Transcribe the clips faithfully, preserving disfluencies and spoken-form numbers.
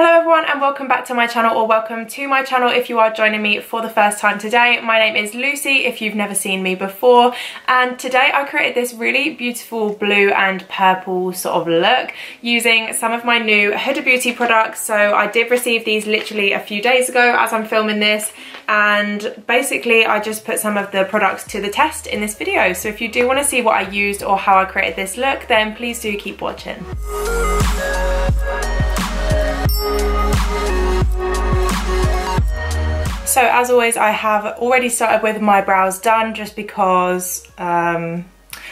Hello everyone and welcome back to my channel, or welcome to my channel if you are joining me for the first time today. My name is Lucy if you've never seen me before, and today I created this really beautiful blue and purple sort of look using some of my new Huda Beauty products. So I did receive these literally a few days ago as I'm filming this, and basically I just put some of the products to the test in this video. So if you do want to see what I used or how I created this look, then please do keep watching. So as always, I have already started with my brows done just because um,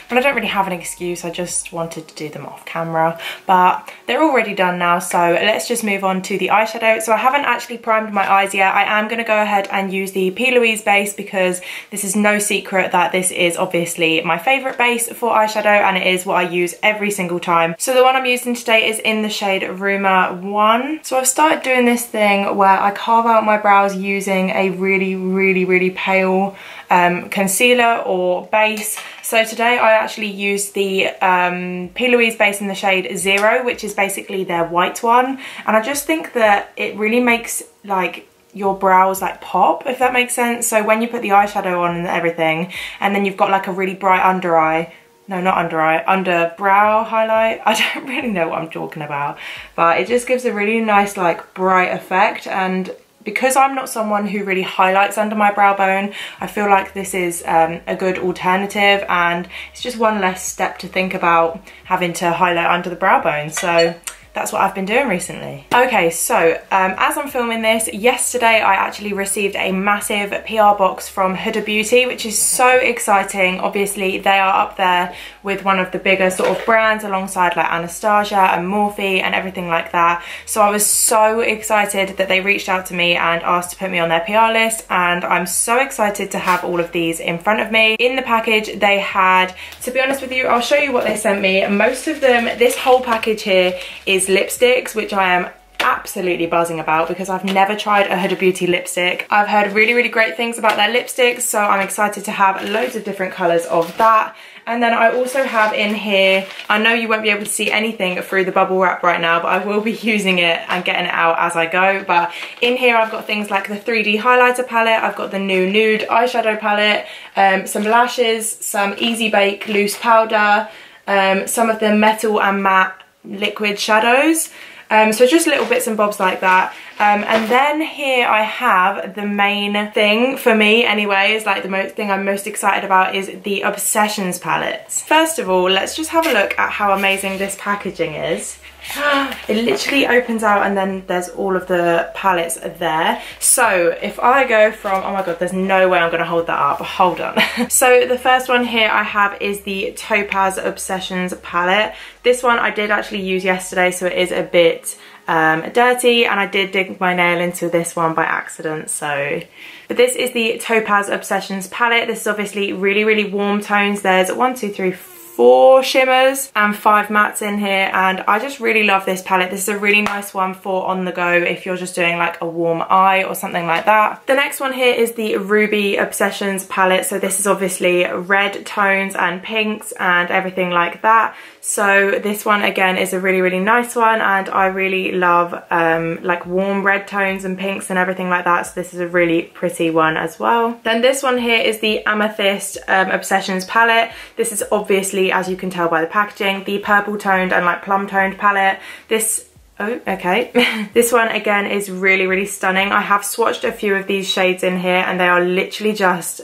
well, I don't really have an excuse. I just wanted to do them off camera, but they're already done now. So let's just move on to the eyeshadow. So I haven't actually primed my eyes yet. I am going to go ahead and use the P. Louise base because this is no secret that this is obviously my favourite base for eyeshadow, and it is what I use every single time. So the one I'm using today is in the shade Rumour one. So I've started doing this thing where I carve out my brows using a really, really, really pale um, concealer or base. So today I actually used the um, P. Louise base in the shade Zero, which is basically their white one. And I just think that it really makes like your brows like pop, if that makes sense. So when you put the eyeshadow on and everything, and then you've got like a really bright under eye, no, not under eye, under brow highlight. I don't really know what I'm talking about, but it just gives a really nice like bright effect. And because I'm not someone who really highlights under my brow bone, I feel like this is um, a good alternative, and it's just one less step to think about having to highlight under the brow bone. So that's what I've been doing recently. Okay, so um, as I'm filming this, yesterday I actually received a massive P R box from Huda Beauty, which is so exciting. Obviously, they are up there with one of the bigger sort of brands alongside like Anastasia and Morphe and everything like that. So I was so excited that they reached out to me and asked to put me on their P R list, and I'm so excited to have all of these in front of me. In the package they had, to be honest with you, I'll show you what they sent me. Most of them, this whole package here is lipsticks, which I am absolutely buzzing about because I've never tried a Huda Beauty lipstick. I've heard really, really great things about their lipsticks, so I'm excited to have loads of different colours of that. And then I also have in here, I know you won't be able to see anything through the bubble wrap right now, but I will be using it and getting it out as I go. But in here I've got things like the three D highlighter palette, I've got the new nude eyeshadow palette, um, some lashes, some easy bake loose powder, um, some of the metal and matte liquid shadows, um, so just little bits and bobs like that. Um, and then here I have the main thing for me anyways, like the most thing I'm most excited about, is the Obsessions palette. First of all, let's just have a look at how amazing this packaging is. It literally opens out and then there's all of the palettes there. So if I go from, oh my god, there's no way I'm going to hold that up, hold on. So the first one here I have is the Topaz Obsessions palette. This one I did actually use yesterday, so it is a bit um, dirty, and I did dig my nail into this one by accident, so... But this is the Topaz Obsessions palette. This is obviously really, really warm tones. There's one, two, three, four. four shimmers and five mattes in here, and I just really love this palette. This is a really nice one for on the go if you're just doing like a warm eye or something like that. The next one here is the Ruby Obsessions palette. So this is obviously red tones and pinks and everything like that. So this one again is a really, really nice one, and I really love um, like warm red tones and pinks and everything like that. So this is a really pretty one as well. Then this one here is the Amethyst um, Obsessions palette. This is obviously, as you can tell by the packaging, the purple toned and like plum toned palette. This, oh, okay. This one again is really, really stunning. I have swatched a few of these shades in here and they are literally just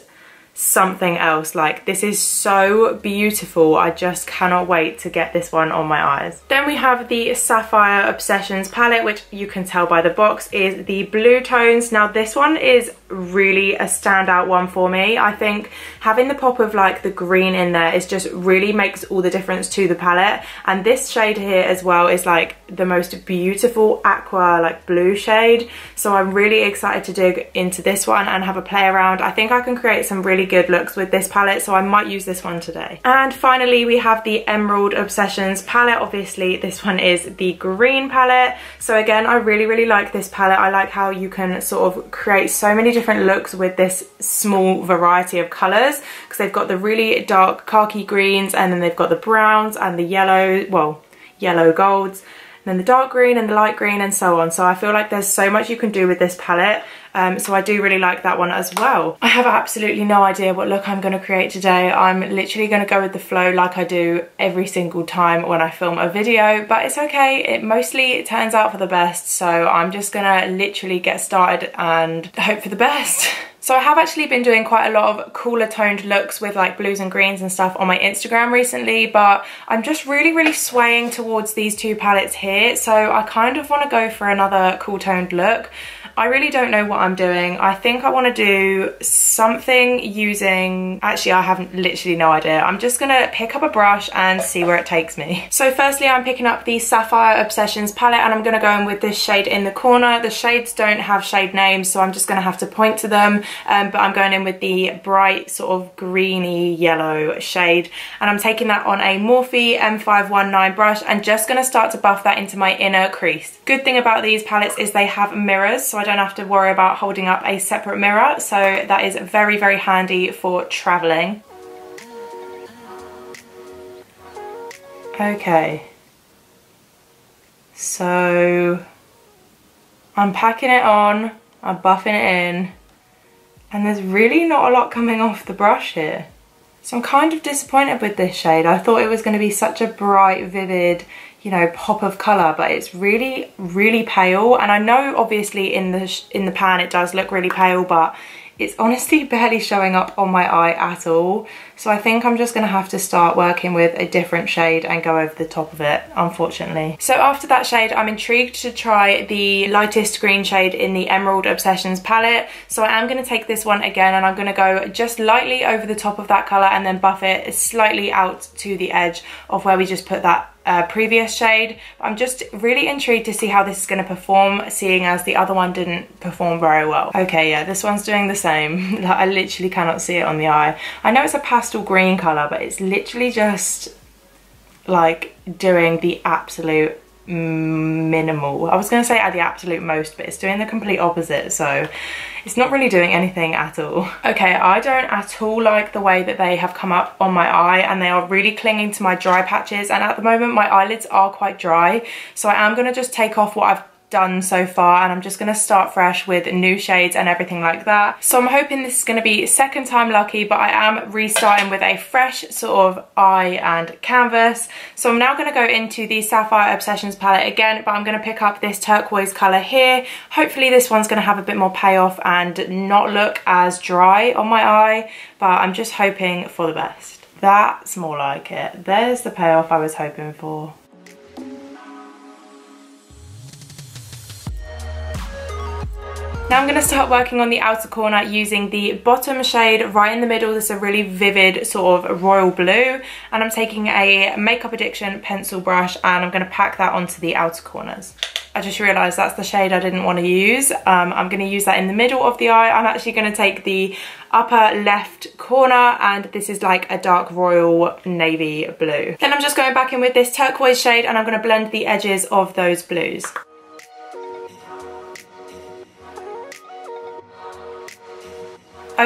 something else. Like, this is so beautiful. I just cannot wait to get this one on my eyes. Then we have the Sapphire Obsessions palette, which you can tell by the box is the blue tones. Now this one is really a standout one for me. I think having the pop of like the green in there is just really makes all the difference to the palette. And this shade here as well is like the most beautiful aqua like blue shade, so I'm really excited to dig into this one and have a play around. I think I can create some really good looks with this palette, so I might use this one today. And finally we have the Emerald Obsessions palette. Obviously this one is the green palette, so again I really, really like this palette. I like how you can sort of create so many different different looks with this small variety of colours, because they've got the really dark khaki greens, and then they've got the browns and the yellow, well, yellow golds, then the dark green and the light green and so on. So I feel like there's so much you can do with this palette. Um, so I do really like that one as well. I have absolutely no idea what look I'm going to create today. I'm literally going to go with the flow like I do every single time when I film a video, but it's okay. It mostly it turns out for the best. So I'm just going to literally get started and hope for the best. So I have actually been doing quite a lot of cooler toned looks with like blues and greens and stuff on my Instagram recently, but I'm just really, really swaying towards these two palettes here. So I kind of want to go for another cool toned look. I really don't know what I'm doing. I think I want to do something using... Actually, I haven't literally no idea. I'm just going to pick up a brush and see where it takes me. So firstly, I'm picking up the Sapphire Obsessions palette and I'm going to go in with this shade in the corner. The shades don't have shade names, so I'm just going to have to point to them. Um, but I'm going in with the bright sort of greeny yellow shade. And I'm taking that on a Morphe M five one nine brush and just going to start to buff that into my inner crease. Good thing about these palettes is they have mirrors, so I don't have to worry about holding up a separate mirror, so that is very, very handy for traveling. Okay, so I'm packing it on, I'm buffing it in, and there's really not a lot coming off the brush here. So I'm kind of disappointed with this shade. I thought it was going to be such a bright, vivid, you know, pop of colour, but it's really, really pale. And I know obviously in the sh in the pan it does look really pale, but it's honestly barely showing up on my eye at all. So I think I'm just going to have to start working with a different shade and go over the top of it, unfortunately. So after that shade, I'm intrigued to try the lightest green shade in the Emerald Obsessions palette. So I am going to take this one again and I'm going to go just lightly over the top of that colour and then buff it slightly out to the edge of where we just put that Uh, previous shade. I'm just really intrigued to see how this is going to perform, seeing as the other one didn't perform very well. Okay, yeah, this one's doing the same. I literally cannot see it on the eye. I know it's a pastel green colour, but it's literally just like doing the absolute minimal. I was going to say at the absolute most, but it's doing the complete opposite, so it's not really doing anything at all. Okay, I don't at all like the way that they have come up on my eye, and they are really clinging to my dry patches, and at the moment my eyelids are quite dry, so I am going to just take off what I've done so far and I'm just going to start fresh with new shades and everything like that. So I'm hoping this is going to be second time lucky, but I am restarting with a fresh sort of eye and canvas. So I'm now going to go into the Sapphire Obsessions palette again, but I'm going to pick up this turquoise colour here. Hopefully this one's going to have a bit more payoff and not look as dry on my eye, but I'm just hoping for the best. That's more like it. There's the payoff I was hoping for. Now I'm going to start working on the outer corner using the bottom shade right in the middle. This is a really vivid sort of royal blue, and I'm taking a Makeup Addiction pencil brush and I'm going to pack that onto the outer corners. I just realised that's the shade I didn't want to use. Um, I'm going to use that in the middle of the eye. I'm actually going to take the upper left corner, and this is like a dark royal navy blue. Then I'm just going back in with this turquoise shade and I'm going to blend the edges of those blues.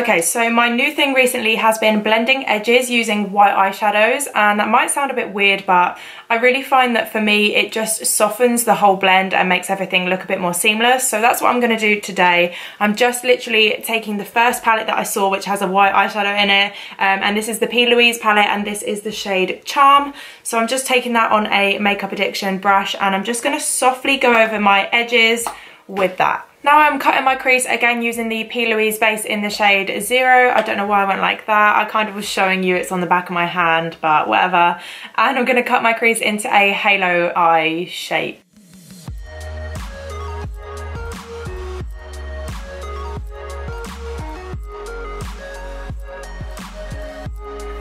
Okay, so my new thing recently has been blending edges using white eyeshadows, and that might sound a bit weird, but I really find that for me it just softens the whole blend and makes everything look a bit more seamless. So that's what I'm going to do today. I'm just literally taking the first palette that I saw, which has a white eyeshadow in it, um, and this is the P. Louise palette and this is the shade Charm. So I'm just taking that on a Makeup Addiction brush and I'm just going to softly go over my edges with that. Now I'm cutting my crease again using the P. Louise base in the shade Zero. I don't know why I went like that. I kind of was showing you it's on the back of my hand, but whatever. And I'm going to cut my crease into a halo eye shape.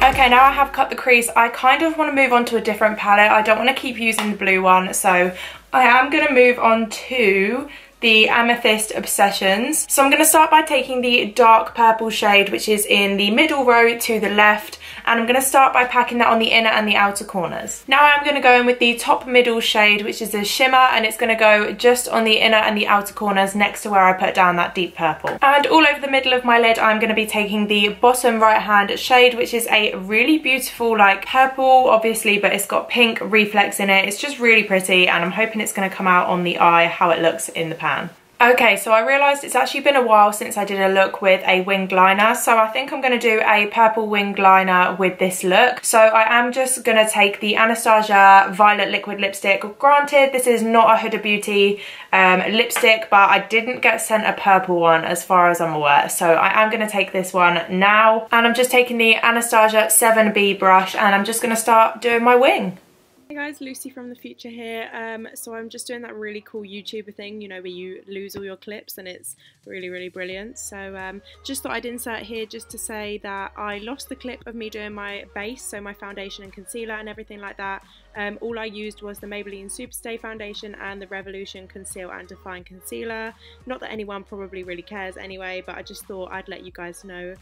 Okay, now I have cut the crease. I kind of want to move on to a different palette. I don't want to keep using the blue one, so I am going to move on to the Amethyst Obsessions. So I'm going to start by taking the dark purple shade, which is in the middle row to the left, and I'm going to start by packing that on the inner and the outer corners. Now I'm going to go in with the top middle shade, which is a shimmer, and it's going to go just on the inner and the outer corners next to where I put down that deep purple. And all over the middle of my lid, I'm going to be taking the bottom right hand shade, which is a really beautiful like purple, obviously, but it's got pink reflex in it. It's just really pretty, and I'm hoping it's going to come out on the eye how it looks in the pan. Okay, so I realised it's actually been a while since I did a look with a winged liner, so I think I'm going to do a purple winged liner with this look. So I am just going to take the Anastasia Violet Liquid Lipstick. Granted, this is not a Huda Beauty um, lipstick, but I didn't get sent a purple one as far as I'm aware, so I am going to take this one now. And I'm just taking the Anastasia seven B brush, and I'm just going to start doing my wing. Hey guys, Lucy from the future here. Um, so I'm just doing that really cool YouTuber thing, you know, where you lose all your clips, and it's really, really brilliant. So um, just thought I'd insert here just to say that I lost the clip of me doing my base, so my foundation and concealer and everything like that. Um, all I used was the Maybelline Superstay foundation and the Revolution Conceal and Define concealer. Not that anyone probably really cares anyway, but I just thought I'd let you guys know.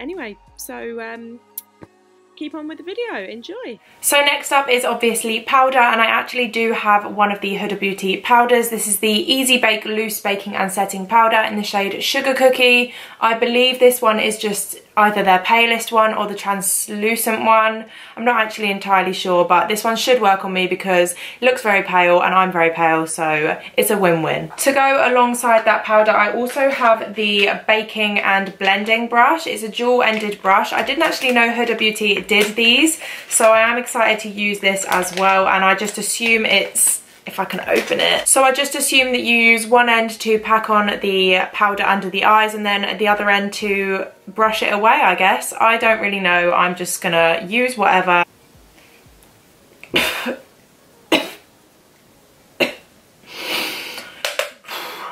Anyway, so... Um, keep on with the video, enjoy. So next up is obviously powder, and I actually do have one of the Huda Beauty powders. This is the Easy Bake Loose Baking and Setting Powder in the shade Sugar Cookie. I believe this one is just either their palest one or the translucent one. I'm not actually entirely sure, but this one should work on me because it looks very pale and I'm very pale, so it's a win-win. To go alongside that powder, I also have the baking and blending brush. It's a dual-ended brush. I didn't actually know Huda Beauty did these, so I am excited to use this as well, and I just assume it's... if I can open it. So I just assume that you use one end to pack on the powder under the eyes and then the other end to brush it away, I guess. I don't really know. I'm just gonna use whatever.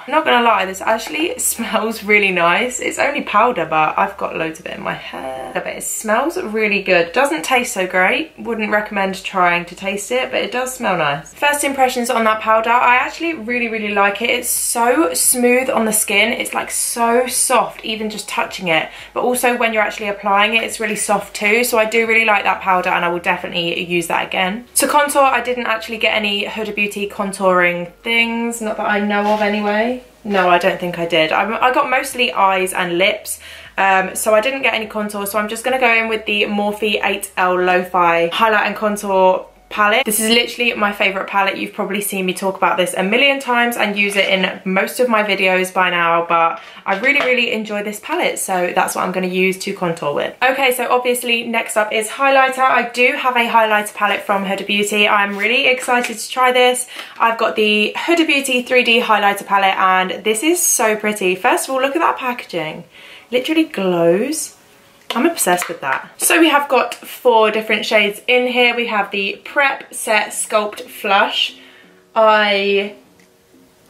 I'm not gonna lie, this actually smells really nice. It's only powder, but I've got loads of it in my hair. But it smells really good. Doesn't taste so great. Wouldn't recommend trying to taste it, but it does smell nice. First impressions on that powder, I actually really, really like it. It's so smooth on the skin. It's like so soft, even just touching it. But also when you're actually applying it, it's really soft too. So I do really like that powder, and I will definitely use that again. To contour, I didn't actually get any Huda Beauty contouring things. Not that I know of anyway. No, I don't think I did. I, I got mostly eyes and lips, um, so I didn't get any contour, so I'm just going to go in with the Morphe eight L Lo-Fi Highlight and Contour palette. This is literally my favourite palette. You've probably seen me talk about this a million times and use it in most of my videos by now, but I really, really enjoy this palette, so that's what I'm going to use to contour with. Okay, so obviously next up is highlighter. I do have a highlighter palette from Huda Beauty. I'm really excited to try this. I've got the Huda Beauty three D highlighter palette, and this is so pretty. First of all, look at that packaging. Literally glows. I'm obsessed with that. So we have got four different shades in here. We have the Prep, Set, Sculpt, Flush. I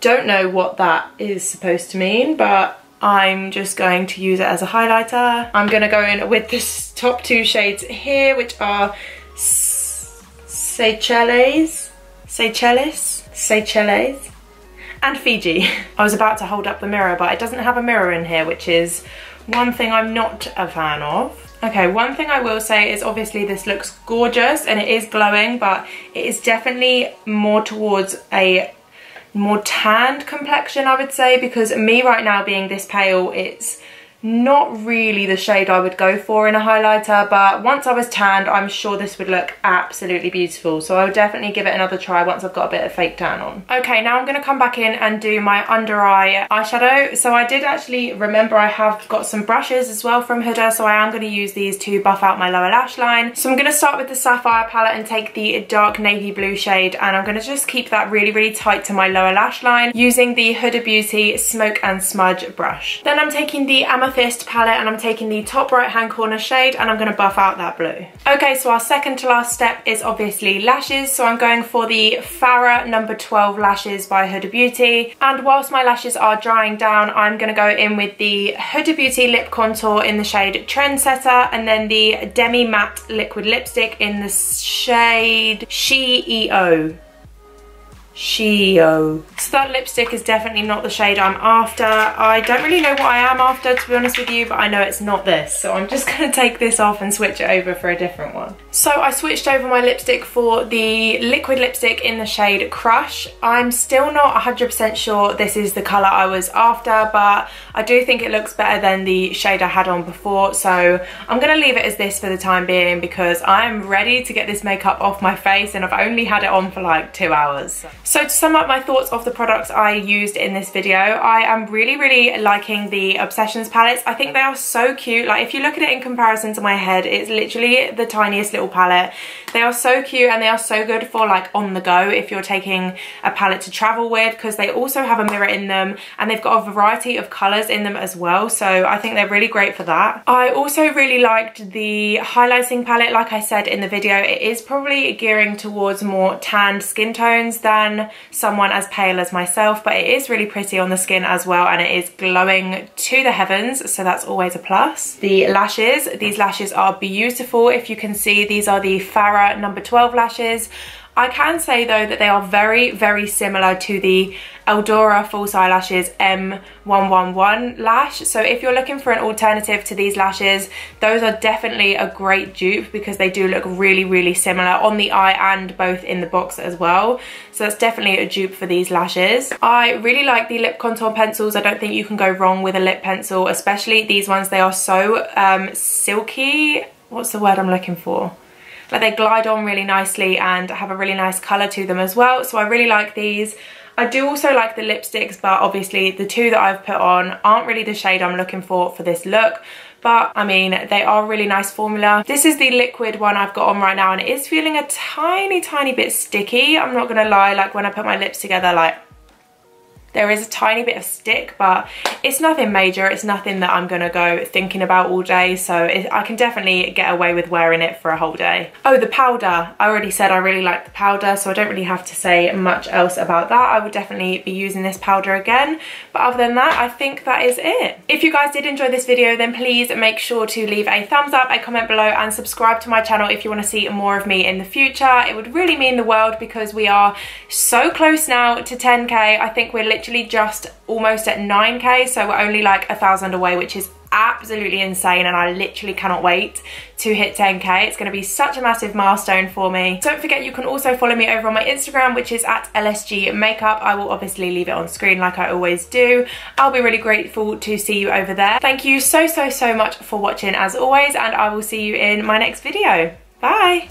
don't know what that is supposed to mean, but I'm just going to use it as a highlighter. I'm gonna go in with this top two shades here, which are Seychelles, Seychelles, Seychelles, and Fiji. I was about to hold up the mirror, but it doesn't have a mirror in here, which is one thing I'm not a fan of. Okay, one thing I will say is obviously this looks gorgeous and it is glowing, but it is definitely more towards a more tanned complexion, I would say, because me right now being this pale, it's not really the shade I would go for in a highlighter, but once I was tanned, I'm sure this would look absolutely beautiful. So I would definitely give it another try once I've got a bit of fake tan on. Okay, now I'm gonna come back in and do my under eye eyeshadow. So I did actually remember I have got some brushes as well from Huda, so I am gonna use these to buff out my lower lash line. So I'm gonna start with the Sapphire palette and take the dark navy blue shade, and I'm gonna just keep that really, really tight to my lower lash line using the Huda Beauty Smoke and Smudge brush. Then I'm taking the Amethyst Amethyst palette, and I'm taking the top right hand corner shade, and I'm going to buff out that blue. Okay, so our second to last step is obviously lashes, so I'm going for the Farah number twelve lashes by Huda Beauty, and whilst my lashes are drying down, I'm going to go in with the Huda Beauty lip contour in the shade Trendsetter, and then the Demi Matte liquid lipstick in the shade She E O. Sheo. So that lipstick is definitely not the shade I'm after. I don't really know what I am after, to be honest with you, but I know it's not this, so I'm just going to take this off and switch it over for a different one. So I switched over my lipstick for the liquid lipstick in the shade Crush. I'm still not one hundred percent sure this is the colour I was after, but I do think it looks better than the shade I had on before, so I'm going to leave it as this for the time being because I'm ready to get this makeup off my face and I've only had it on for like two hours. So to sum up my thoughts of the products I used in this video, I am really, really liking the Obsessions palettes. I think they are so cute. Like, if you look at it in comparison to my head, it's literally the tiniest little palette. They are so cute and they are so good for like on the go if you're taking a palette to travel with, because they also have a mirror in them and they've got a variety of colours in them as well. So I think they're really great for that. I also really liked the highlighting palette. Like I said in the video, it is probably gearing towards more tanned skin tones than someone as pale as myself, but it is really pretty on the skin as well and it is glowing to the heavens, so that's always a plus. The lashes, these lashes are beautiful. If you can see, these are the Farah number twelve lashes. I can say though that they are very, very similar to the Eldora False Eyelashes M one one one lash, so if you're looking for an alternative to these lashes, those are definitely a great dupe because they do look really, really similar on the eye and both in the box as well, so that's definitely a dupe for these lashes. I really like the lip contour pencils. I don't think you can go wrong with a lip pencil, especially these ones. They are so um, silky, what's the word I'm looking for? Like, they glide on really nicely and have a really nice colour to them as well, so I really like these. I do also like the lipsticks, but obviously the two that I've put on aren't really the shade I'm looking for for this look, but I mean, they are a really nice formula. This is the liquid one I've got on right now and it is feeling a tiny, tiny bit sticky. I'm not gonna lie, like when I put my lips together, like, there is a tiny bit of stick, but it's nothing major. It's nothing that I'm gonna go thinking about all day, so it, I can definitely get away with wearing it for a whole day. Oh, the powder. I already said I really like the powder, so I don't really have to say much else about that. I would definitely be using this powder again, but other than that, I think that is it. If you guys did enjoy this video, then please make sure to leave a thumbs up, a comment below, and subscribe to my channel if you wanna see more of me in the future. It would really mean the world because we are so close now to ten K. I think we're literally just almost at nine K, so we're only like a thousand away, which is absolutely insane, and I literally cannot wait to hit ten K. It's going to be such a massive milestone for me. Don't forget you can also follow me over on my Instagram, which is at L S G makeup. I will obviously leave it on screen like I always do. I'll be really grateful to see you over there. Thank you so so so much for watching as always, and I will see you in my next video. Bye.